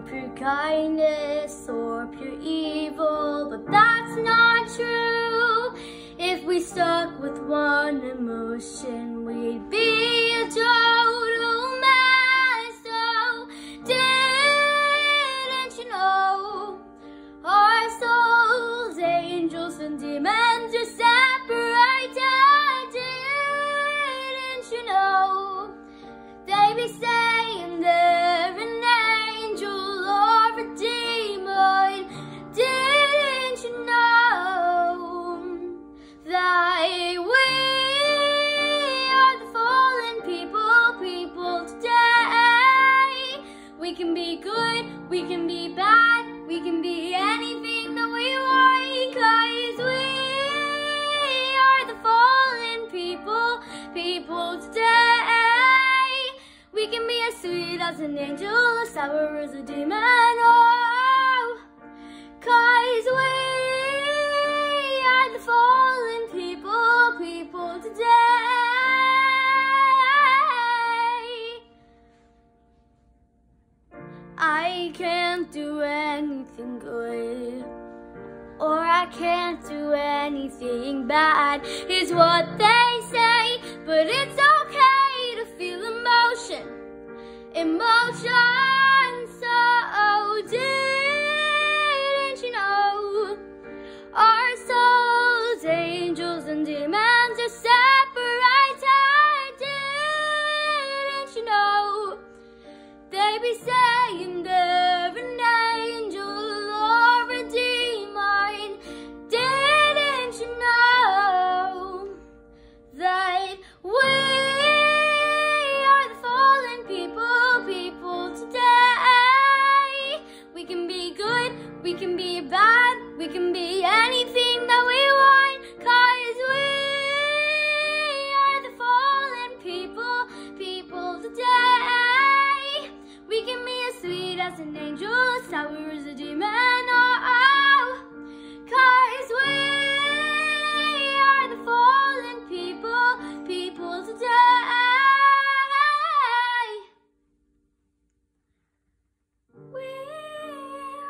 or pure kindness or pure evil, but that's not true. If we stuck with one emotion, we'd be a total mess. So didn't you know our souls, angels, and demons are separated? Didn't you know they be saying that? We can be good, we can be bad, we can be anything that we want, because we are the fallen people today. We can be as sweet as an angel, as sour as a demon, oh, because we are the fallen people today. I can't do anything good, or I can't do anything bad, is what they say. But it's okay to feel emotion. So didn't you know our souls, angels, and demons are separated? Didn't you know they be saying they're an angel or a demon? Didn't you know that we are the fallen people today? We can be good, we can be bad, we can be anything that we want, cause we are the fallen people today. We can be as sweet as an angel, as sour as a demon, oh, cause we are the fallen people today. We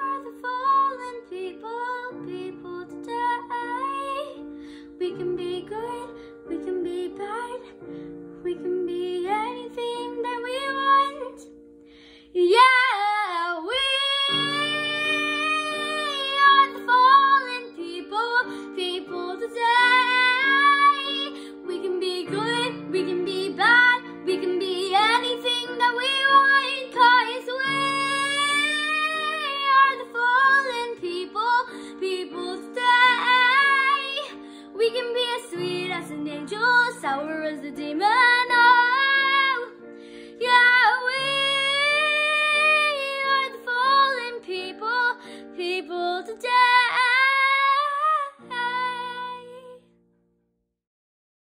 are the fallen people today. We can be